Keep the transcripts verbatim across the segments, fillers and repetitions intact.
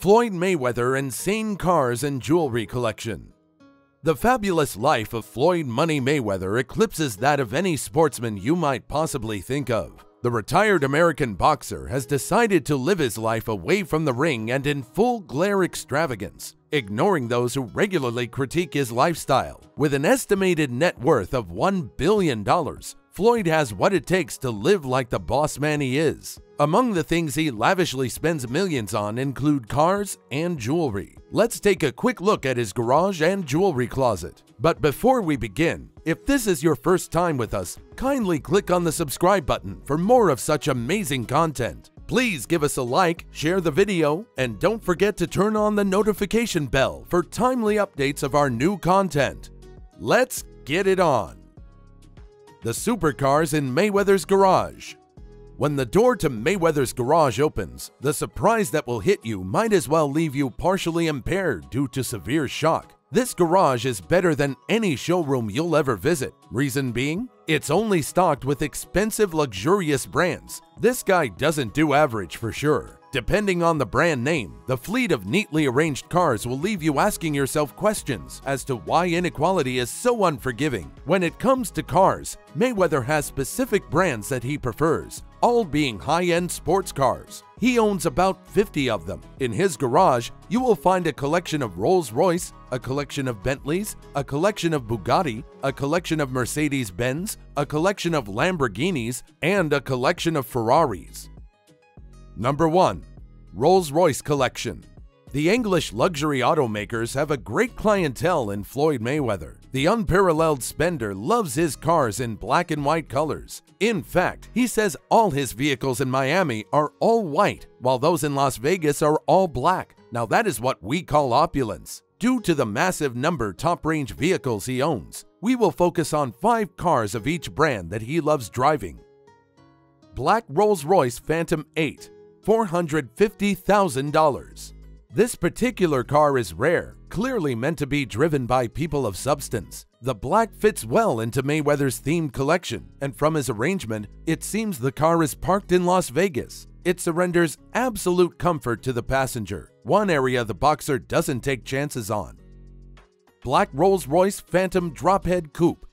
Floyd Mayweather insane cars and jewelry collection. The fabulous life of Floyd Money Mayweather eclipses that of any sportsman you might possibly think of. The retired American boxer has decided to live his life away from the ring and in full glare extravagance, ignoring those who regularly critique his lifestyle. With an estimated net worth of one billion dollars, Floyd has what it takes to live like the boss man he is. Among the things he lavishly spends millions on include cars and jewelry. Let's take a quick look at his garage and jewelry closet. But before we begin, if this is your first time with us, kindly click on the subscribe button for more of such amazing content. Please give us a like, share the video, and don't forget to turn on the notification bell for timely updates of our new content. Let's get it on! The supercars in Mayweather's garage. When the door to Mayweather's garage opens, the surprise that will hit you might as well leave you partially impaired due to severe shock. This garage is better than any showroom you'll ever visit. Reason being, it's only stocked with expensive, luxurious brands. This guy doesn't do average for sure. Depending on the brand name, the fleet of neatly arranged cars will leave you asking yourself questions as to why inequality is so unforgiving. When it comes to cars, Mayweather has specific brands that he prefers, all being high-end sports cars. He owns about fifty of them. In his garage, you will find a collection of Rolls-Royce, a collection of Bentleys, a collection of Bugatti, a collection of Mercedes-Benz, a collection of Lamborghinis, and a collection of Ferraris. Number one. Rolls-Royce collection. The English luxury automakers have a great clientele in Floyd Mayweather. The unparalleled spender loves his cars in black and white colors. In fact, he says all his vehicles in Miami are all white, while those in Las Vegas are all black. Now that is what we call opulence. Due to the massive number of top-range vehicles he owns, we will focus on five cars of each brand that he loves driving. Black Rolls-Royce Phantom eight. four hundred fifty thousand dollars. This particular car is rare, clearly meant to be driven by people of substance. The black fits well into Mayweather's themed collection, and from his arrangement, it seems the car is parked in Las Vegas. It surrenders absolute comfort to the passenger, one area the boxer doesn't take chances on. Black Rolls-Royce Phantom Drophead Coupe,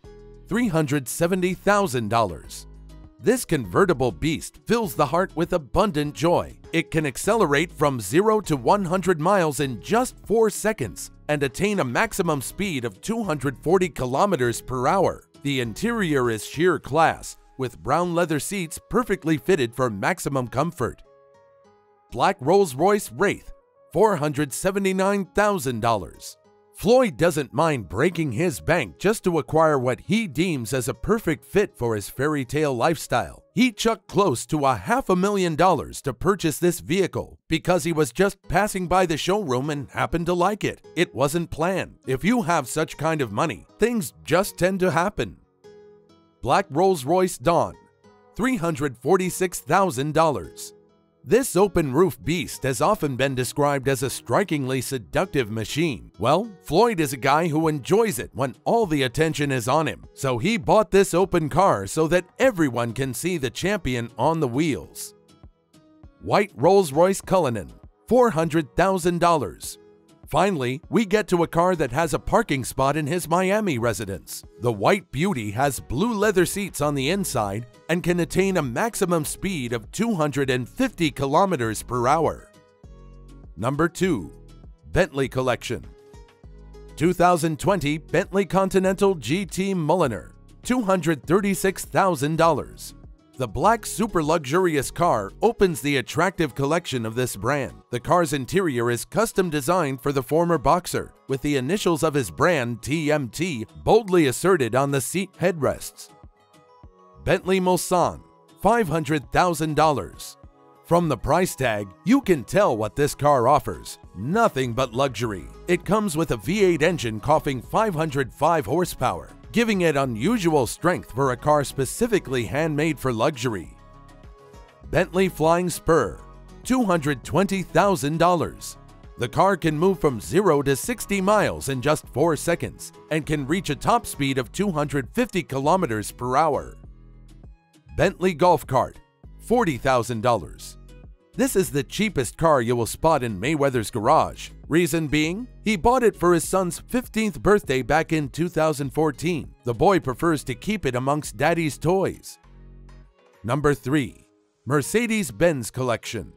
three hundred seventy thousand dollars. This convertible beast fills the heart with abundant joy. It can accelerate from zero to one hundred miles in just four seconds and attain a maximum speed of two hundred forty kilometers per hour. The interior is sheer class, with brown leather seats perfectly fitted for maximum comfort. Black Rolls-Royce Wraith, four hundred seventy-nine thousand dollars. Floyd doesn't mind breaking his bank just to acquire what he deems as a perfect fit for his fairy tale lifestyle. He chucked close to a half a million dollars to purchase this vehicle because he was just passing by the showroom and happened to like it. It wasn't planned. If you have such kind of money, things just tend to happen. Black Rolls-Royce Dawn, three hundred forty-six thousand dollars. This open-roof beast has often been described as a strikingly seductive machine. Well, Floyd is a guy who enjoys it when all the attention is on him, so he bought this open car so that everyone can see the champion on the wheels. White Rolls-Royce Cullinan, four hundred thousand dollars. Finally, we get to a car that has a parking spot in his Miami residence. The White Beauty has blue leather seats on the inside and can attain a maximum speed of two hundred fifty kilometers per hour. Number two. Bentley collection. two thousand twenty Bentley Continental G T Mulliner, two hundred thirty-six thousand dollars. The black super luxurious car opens the attractive collection of this brand. The car's interior is custom designed for the former boxer, with the initials of his brand T M T boldly asserted on the seat headrests. Bentley Mulsanne, five hundred thousand dollars. From the price tag, you can tell what this car offers. Nothing but luxury. It comes with a V eight engine coughing five hundred five horsepower, giving it unusual strength for a car specifically handmade for luxury. Bentley Flying Spur, two hundred twenty thousand dollars. The car can move from zero to sixty miles in just four seconds and can reach a top speed of two hundred fifty kilometers per hour. Bentley Golf Cart, forty thousand dollars. This is the cheapest car you will spot in Mayweather's garage. Reason being, he bought it for his son's fifteenth birthday back in two thousand fourteen. The boy prefers to keep it amongst daddy's toys. Number three. Mercedes-Benz Collection.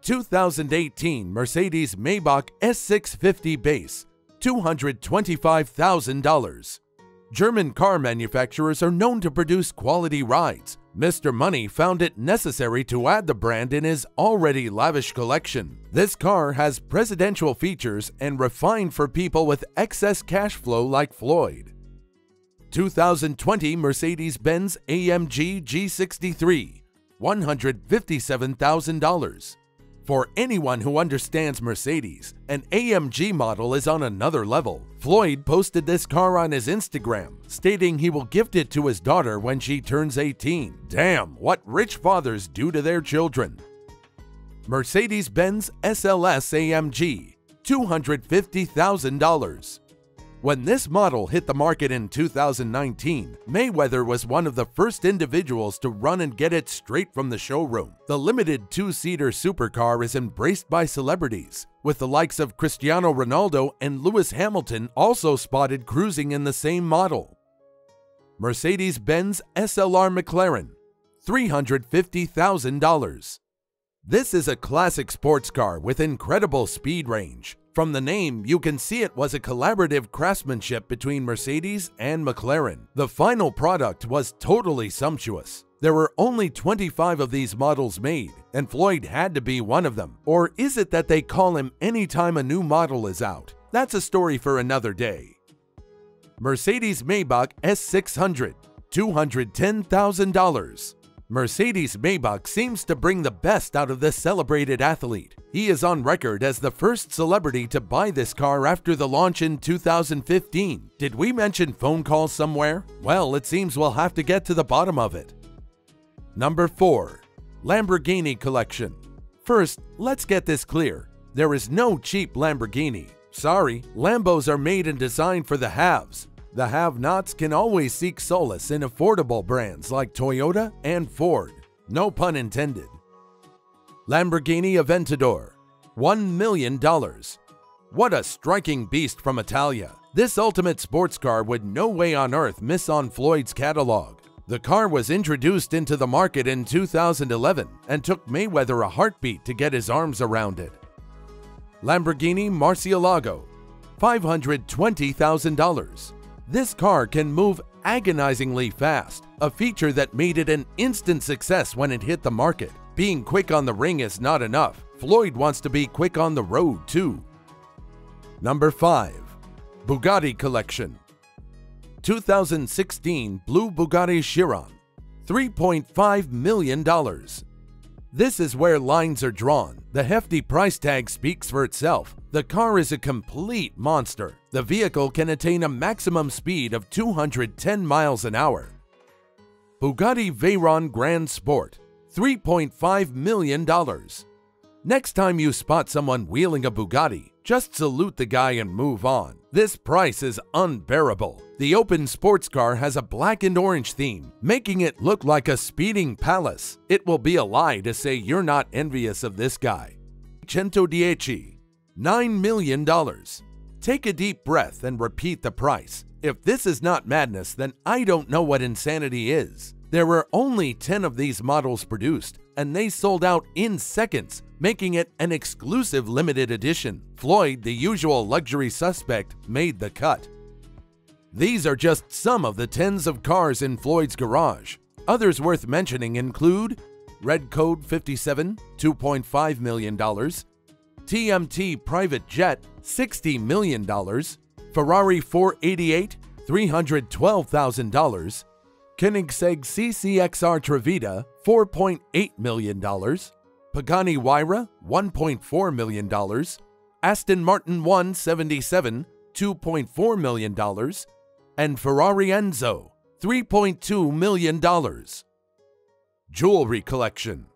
Two thousand eighteen Mercedes Maybach S six fifty base, two hundred twenty-five thousand dollars. German car manufacturers are known to produce quality rides. Mister Money found it necessary to add the brand in his already lavish collection. This car has presidential features and refined for people with excess cash flow like Floyd. two thousand twenty Mercedes-Benz A M G G sixty-three. one hundred fifty-seven thousand dollars. For anyone who understands Mercedes, an A M G model is on another level. Floyd posted this car on his Instagram, stating he will gift it to his daughter when she turns eighteen. Damn, what rich fathers do to their children. Mercedes-Benz S L S A M G, two hundred fifty thousand dollars. When this model hit the market in two thousand nineteen, Mayweather was one of the first individuals to run and get it straight from the showroom. The limited two-seater supercar is embraced by celebrities, with the likes of Cristiano Ronaldo and Lewis Hamilton also spotted cruising in the same model. Mercedes-Benz S L R McLaren, three hundred fifty thousand dollars. This is a classic sports car with incredible speed range. From the name, you can see it was a collaborative craftsmanship between Mercedes and McLaren. The final product was totally sumptuous. There were only twenty-five of these models made, and Floyd had to be one of them. Or is it that they call him anytime a new model is out? That's a story for another day. Mercedes Maybach S six hundred, two hundred ten thousand dollars. Mercedes Maybach seems to bring the best out of this celebrated athlete. He is on record as the first celebrity to buy this car after the launch in two thousand fifteen. Did we mention phone calls somewhere? Well, it seems we'll have to get to the bottom of it. Number four. Lamborghini Collection. First, let's get this clear. There is no cheap Lamborghini. Sorry, Lambos are made and designed for the haves. The have-nots can always seek solace in affordable brands like Toyota and Ford. No pun intended. Lamborghini Aventador, one million dollars. What a striking beast from Italia. This ultimate sports car would no way on earth miss on Floyd's catalog. The car was introduced into the market in two thousand eleven and took Mayweather a heartbeat to get his arms around it. Lamborghini Murcielago, five hundred twenty thousand dollars. This car can move agonizingly fast, a feature that made it an instant success when it hit the market. Being quick on the ring is not enough. Floyd wants to be quick on the road too. Number five. Bugatti Collection. Two thousand sixteen Blue Bugatti Chiron, three point five million dollars. This is where lines are drawn. The hefty price tag speaks for itself. The car is a complete monster. The vehicle can attain a maximum speed of two hundred ten miles an hour. Bugatti Veyron Grand Sport, three point five million dollars. Next time you spot someone wheeling a Bugatti, just salute the guy and move on. This price is unbearable. The open sports car has a black and orange theme, making it look like a speeding palace. It will be a lie to say you're not envious of this guy. one ten, nine million dollars. Take a deep breath and repeat the price. If this is not madness, then I don't know what insanity is. There were only ten of these models produced, and they sold out in seconds, making it an exclusive limited edition. Floyd, the usual luxury suspect, made the cut. These are just some of the tens of cars in Floyd's garage. Others worth mentioning include Red Code fifty-seven, two point five million dollars, T M T Private Jet, sixty million dollars, Ferrari four eighty-eight, three hundred twelve thousand dollars, Koenigsegg C C X R Trevita, four point eight million dollars, Pagani Huayra, one point four million dollars, Aston Martin One seventy-seven, two point four million dollars, and Ferrari Enzo, three point two million dollars. Jewelry Collection.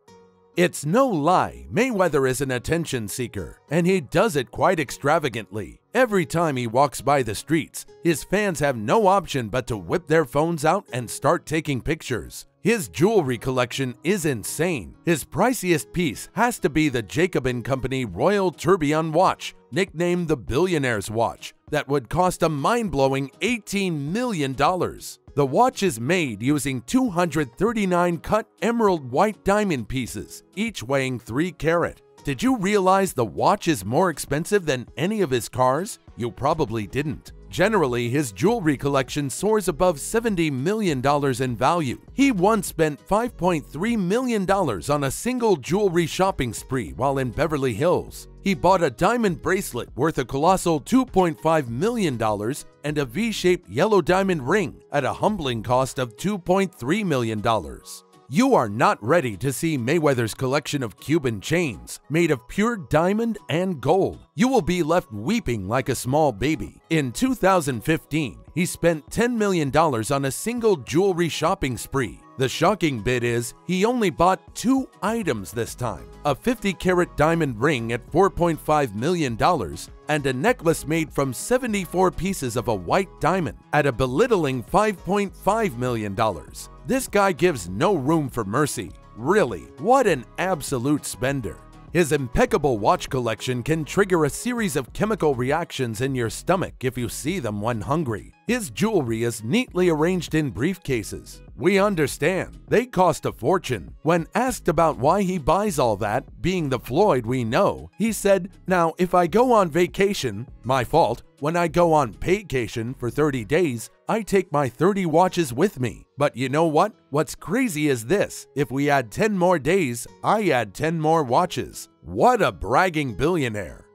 It's no lie, Mayweather is an attention seeker, and he does it quite extravagantly. Every time he walks by the streets, his fans have no option but to whip their phones out and start taking pictures. His jewelry collection is insane. His priciest piece has to be the Jacob and Company Royal Tourbillon watch, nicknamed the Billionaire's Watch, that would cost a mind-blowing eighteen million dollars. The watch is made using two hundred thirty-nine cut emerald white diamond pieces, each weighing three carat. Did you realize the watch is more expensive than any of his cars? You probably didn't. Generally, his jewelry collection soars above seventy million dollars in value. He once spent five point three million dollars on a single jewelry shopping spree while in Beverly Hills. He bought a diamond bracelet worth a colossal two point five million dollars and a V-shaped yellow diamond ring at a humbling cost of two point three million dollars. You are not ready to see Mayweather's collection of Cuban chains made of pure diamond and gold. You will be left weeping like a small baby. In two thousand fifteen, he spent ten million dollars on a single jewelry shopping spree. The shocking bit is he only bought two items this time, a fifty carat diamond ring at four point five million dollars and a necklace made from seventy-four pieces of a white diamond at a belittling five point five million dollars. This guy gives no room for mercy. Really, what an absolute spender. His impeccable watch collection can trigger a series of chemical reactions in your stomach if you see them when hungry. His jewelry is neatly arranged in briefcases. We understand, they cost a fortune. When asked about why he buys all that, being the Floyd we know, he said, "Now, if I go on vacation, my fault, when I go on paycation for thirty days, I take my thirty watches with me. But you know what? What's crazy is this. If we add ten more days, I add ten more watches. What a bragging billionaire.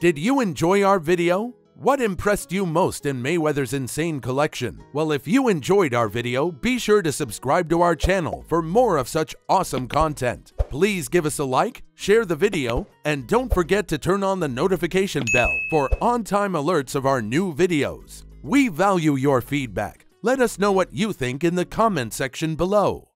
Did you enjoy our video? What impressed you most in Mayweather's insane collection? Well, if you enjoyed our video, be sure to subscribe to our channel for more of such awesome content. Please give us a like, share the video, and don't forget to turn on the notification bell for on-time alerts of our new videos. We value your feedback. Let us know what you think in the comment section below.